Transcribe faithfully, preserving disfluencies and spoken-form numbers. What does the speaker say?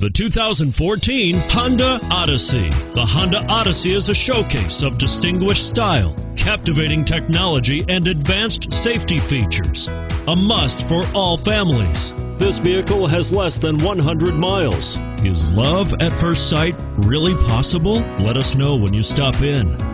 The two thousand fourteen Honda Odyssey. The Honda Odyssey is a showcase of distinguished style, captivating technology, and advanced safety features. A must for all families. This vehicle has less than one hundred miles. Is love at first sight really possible? Let us know when you stop in.